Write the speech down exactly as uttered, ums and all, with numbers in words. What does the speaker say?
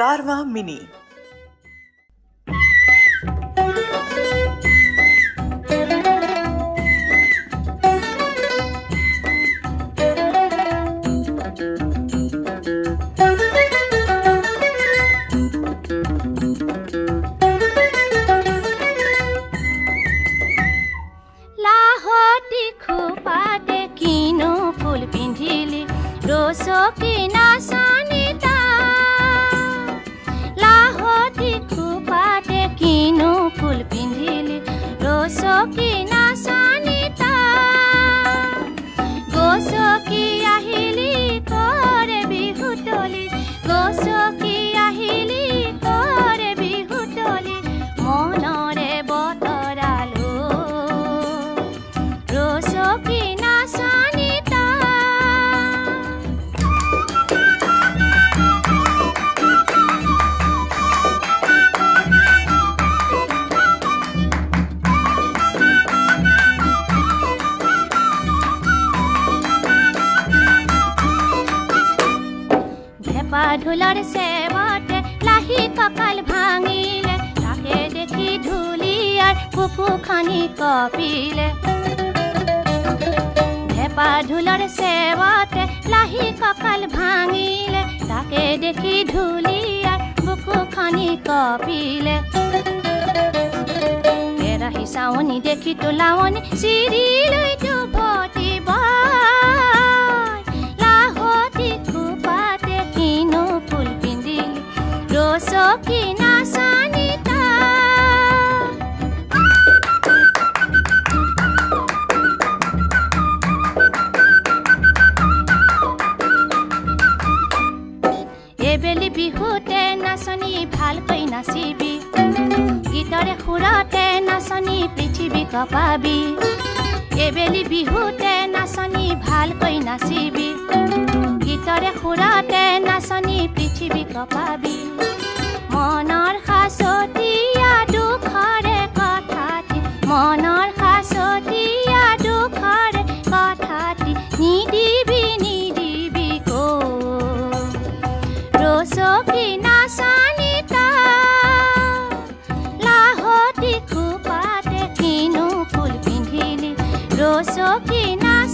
कारवां mini. Lahoti खोपाटे किनु फूल पिंधिली Roseau की नासानिता। लाहोटी खोपाटे किनु फूल पिंधिली रोसो की नासानिता। गोसो की आहिली करे बिहुटोली, गोसो की आहिली करे बिहुटोली, मनरे बतरालो रोसो की नासानिता। ढोलर से बटे लाही कपाल भांगिले, ताके देखी ढोलियार फुफु खानी कपिले। ढेपा ढोलर से बटे लाही कपाल भांगिले, ताके देखी ढोलियार फुफु खानी कपिले। केराही सावनी देखी तो लावनी सिरी लई तो भटिबा। रोसो की नासानिता। ए बेली बिहुते नाचनी भालकै नाचिबी, गीतरे सुरते नाचनी पृथ्वी कपाबी। ए बेली बिहुते नाचनी भालकै नाचिबी, गीतरे सुरते नाचनी पृथ्वी कपाबी। मनर खासोटिया दुखरे कथाटी, मनर खासोटिया दुखरे कथाटी, निदिबी निदिबी को रोसो की नासानिता। लाहोटी खोपाटे किनु फूल पिंधिली रोसो की नासानिता।